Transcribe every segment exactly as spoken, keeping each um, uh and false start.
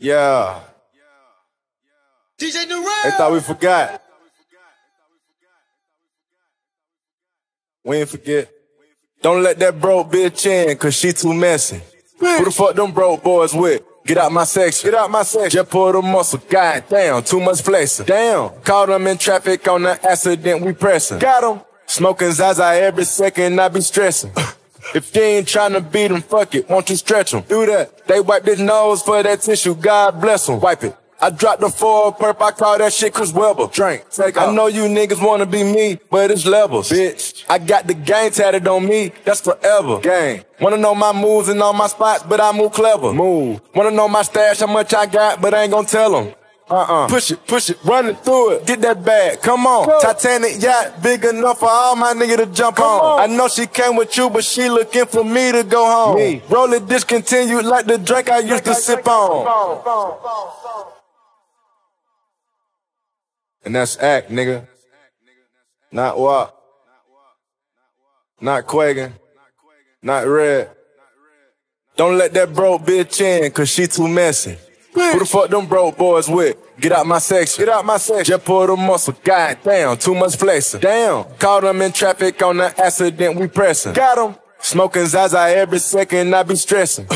Yeah. D J Nurell. They thought we forgot. We ain't forget. Don't let that broke bitch in, cause she too messy. Bitch. Who the fuck them broke boys with? Get out my section. Get out my section. Just pull the muscle. God damn, too much flexing. Damn. Caught them in traffic on the accident, we pressing. Got them. Smoking Zaza every second, I be stressing. If they ain't tryna beat them, fuck it, won't you stretch them? Do that. They wipe their nose for that tissue, God bless them. Wipe it. I dropped the four perp, I call that shit Chris Webber. Drink, take off. I know you niggas wanna be me, but it's levels. Bitch, I got the game tatted on me, that's forever. Gang. Wanna know my moves and all my spots, but I move clever. Move. Wanna know my stash, how much I got, but I ain't gon' tell them. Uh-uh. Push it, push it, run it through it. Get that bag, come on. Go. Titanic yacht, big enough for all my niggas to jump come on. on. I know she came with you, but she looking for me to go home. Me. Roll it discontinued like the drink I used drink, to I sip on. Phone, phone, phone, phone. And that's act, nigga. Not W A P. Not Quagan. Not Red. Don't let that broke bitch in, cause she too messy. Bitch. Who the fuck them broke boys with? Get out my section. Get out my section. Just pull the muscle. God damn, too much flexing. Damn. Caught them in traffic on the accident, we pressing. Got them. Smoking Zaza every second, I be stressing.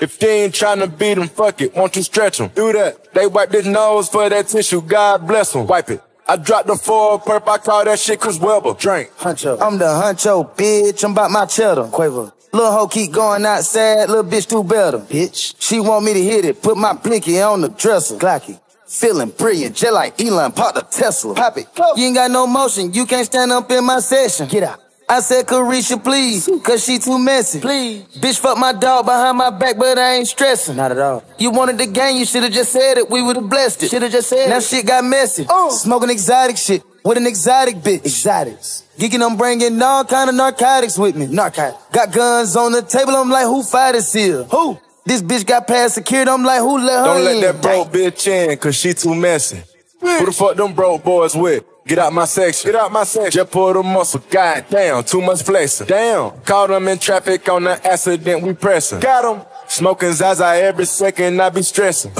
If they ain't tryna beat them, fuck it, won't you stretch them? Do that. They wipe their nose for that tissue, God bless them. Wipe it. I dropped the four perp, I call that shit Chris Webber. Drink. Huncho. I'm the huncho, bitch. I'm about my cheddar. Quavo. Lil' hoe keep going outside, lil' bitch do better. Bitch. She want me to hit it, put my blinky on the dresser. Glocky. Feeling brilliant, just like Elon, pop the Tesla. Pop it. Go. You ain't got no motion, you can't stand up in my session. Get out. I said, Karisha, please, cause she too messy. Please. Bitch, fuck my dog behind my back, but I ain't stressing. Not at all. You wanted the game, you should've just said it. We would've blessed it. Should've just said now it. Now shit got messy. Oh. Smoking exotic shit with an exotic bitch. Exotics. Geeking, I'm bringing all kind of narcotics with me. Narcotics. Got guns on the table, I'm like, who fight this here? Who? This bitch got past security, I'm like, who let her in? Don't let that broke bitch in, cause she too messy. Bitch. Who the fuck them broke boys with? Get out my section. Get out my section. Just pull the muscle. God damn, too much flexing. Damn. Caught them in traffic on the accident, we pressing. Got them. Smoking Zaza every second, I be stressing.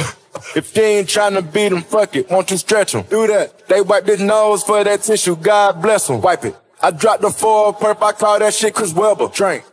If they ain't tryna beat them, fuck it, won't you stretch them? Do that. They wipe their nose for that tissue, God bless them. Wipe it. I dropped the four perp, I call that shit Chris Webber. Drink.